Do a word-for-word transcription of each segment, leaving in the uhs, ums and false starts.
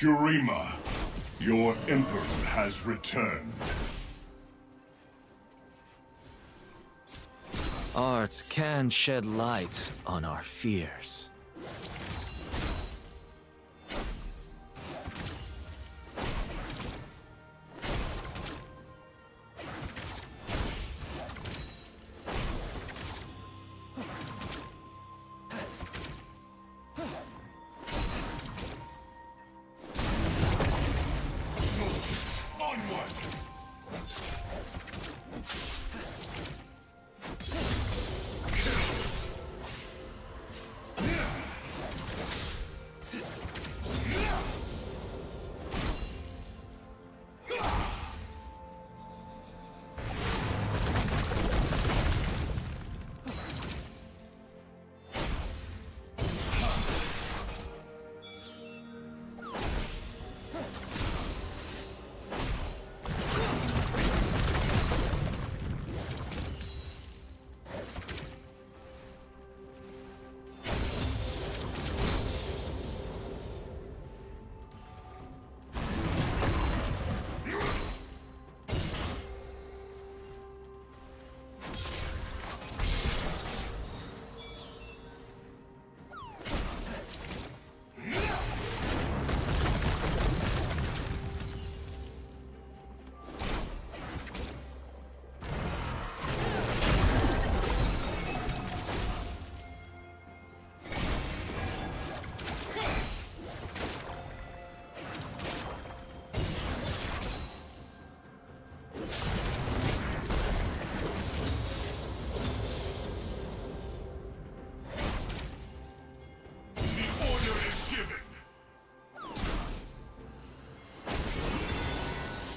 Shurima, your Emperor has returned. Art can shed light on our fears.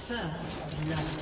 First love.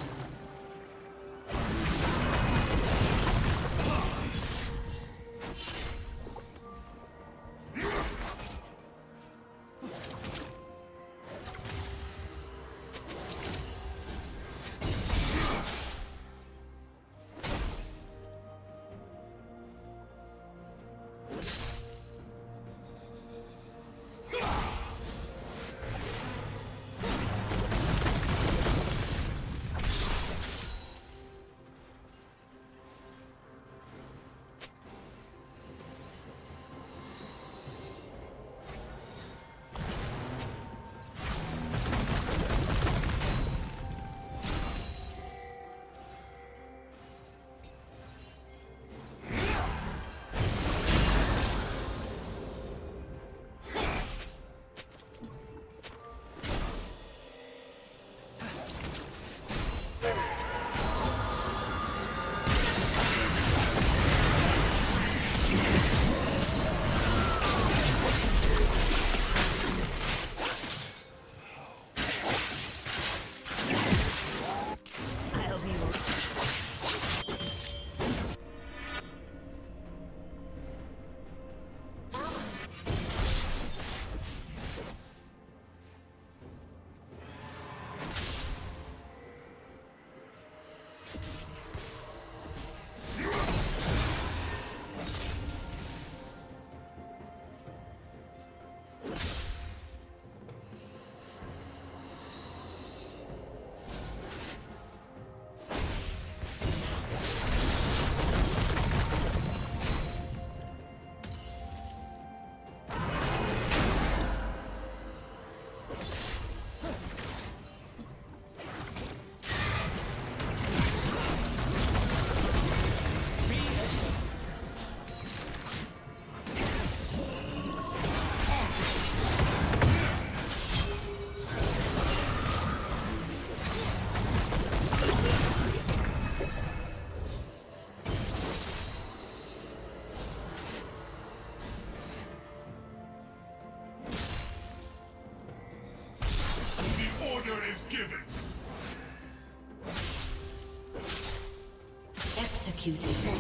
Executed.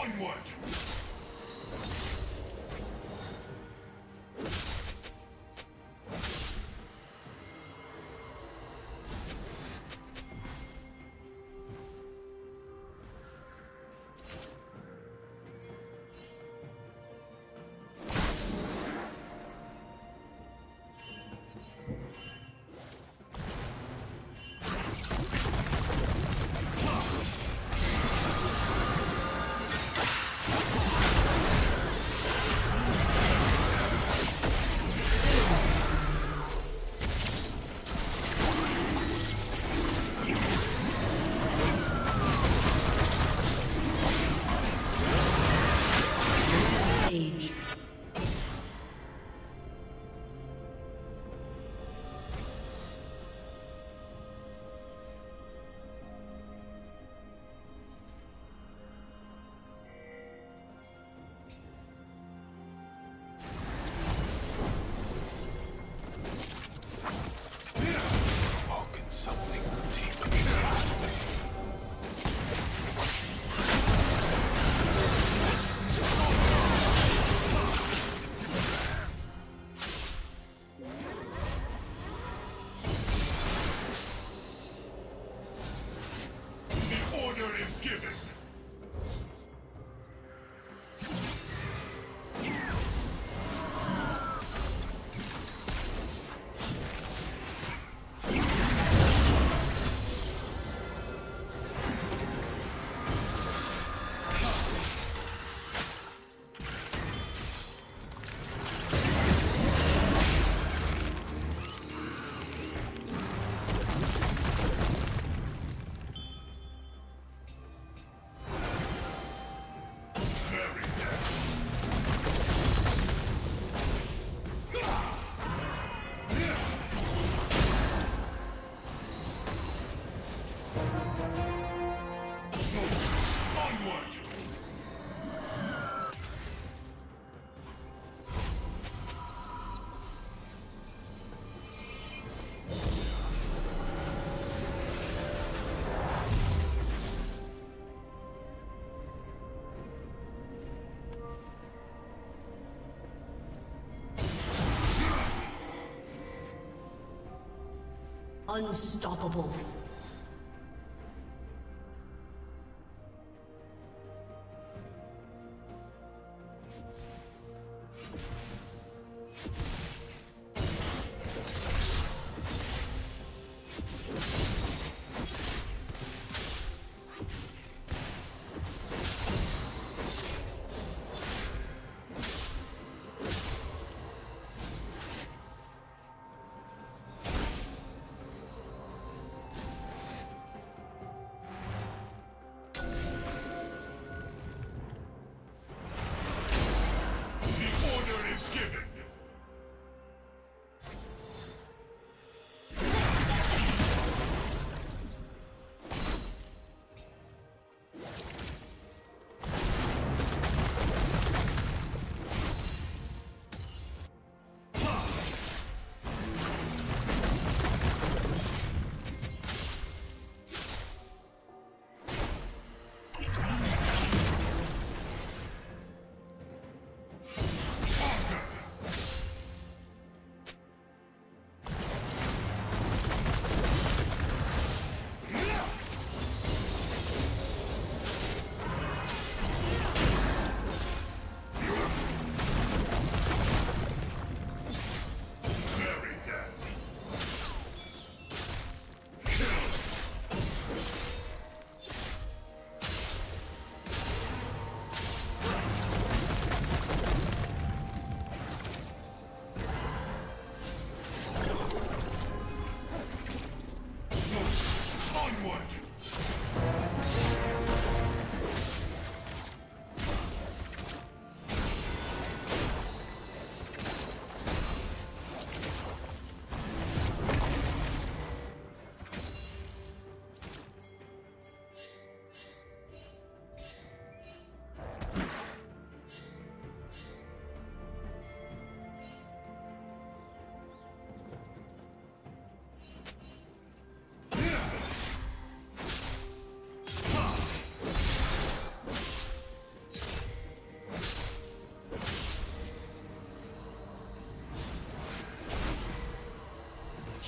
Onward. Unstoppable.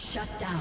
Shut down.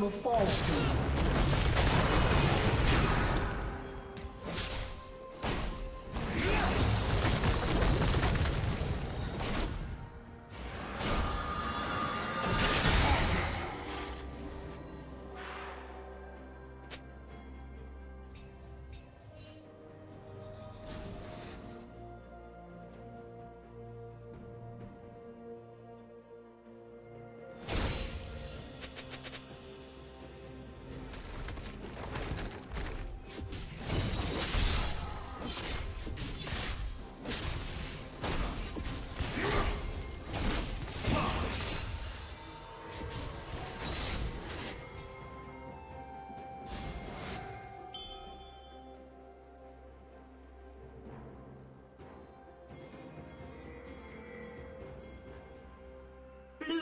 Will fall soon.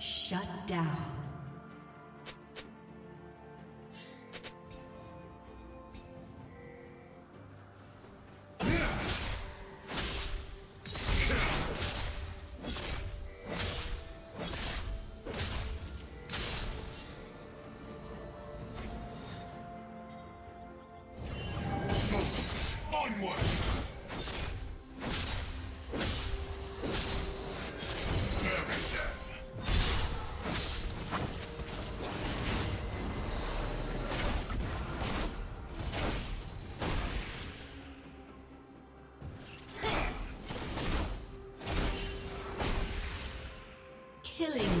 Shut down. Killing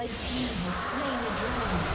Red team has slain the dragon.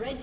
Red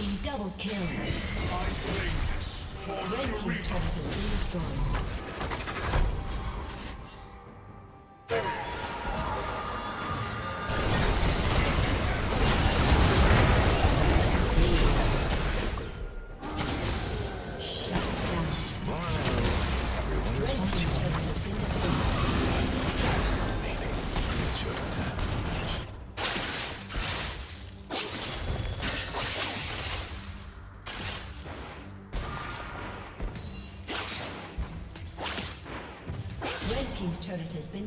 Team double kill. Red team's turret has been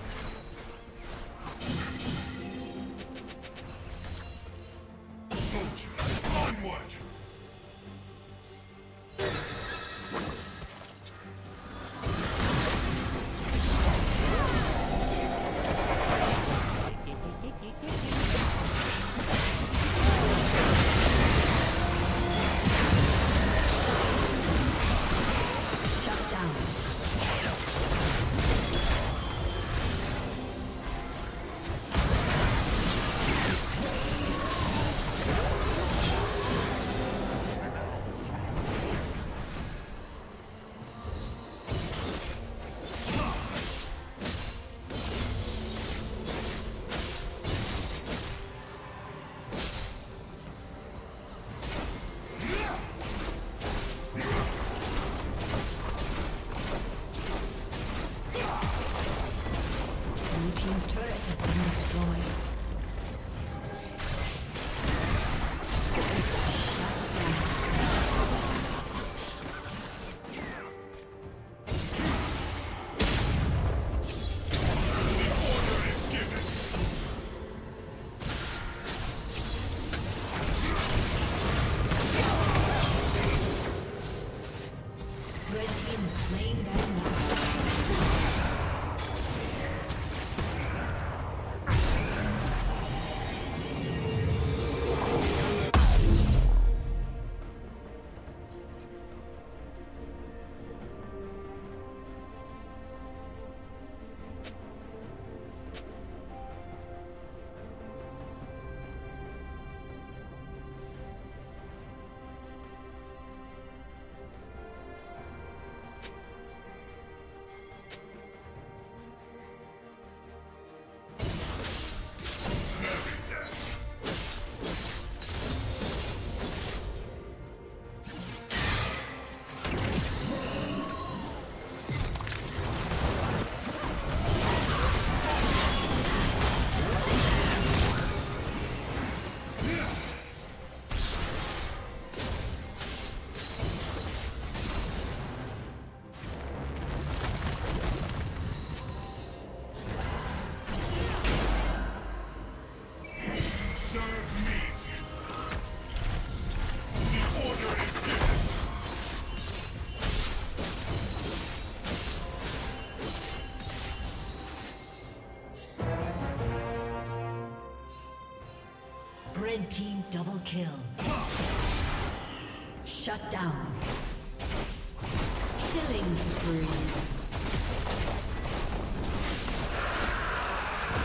Blue team's turret has been destroyed. Red team double kill. Shut down. Killing spree.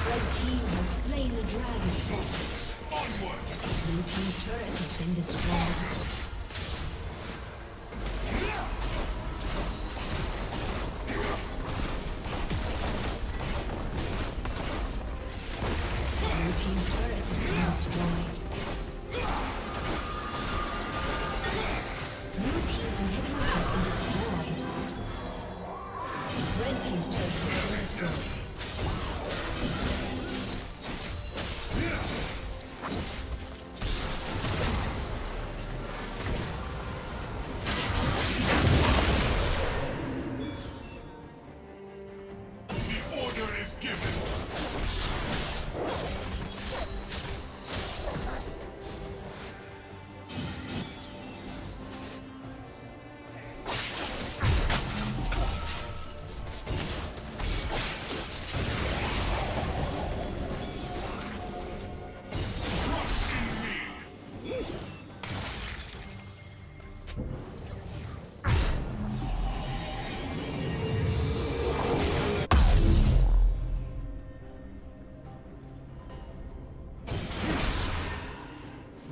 Red team has slain the dragon. Onward. Blue team's turret has been destroyed. Give it.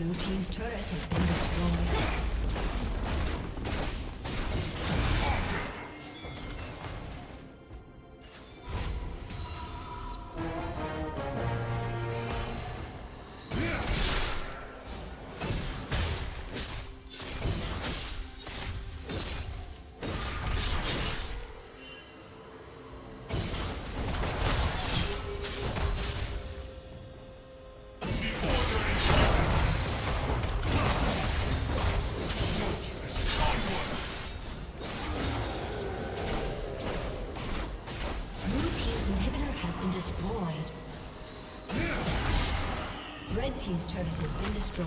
Blue team's turret has been destroyed. Team's turret has been destroyed.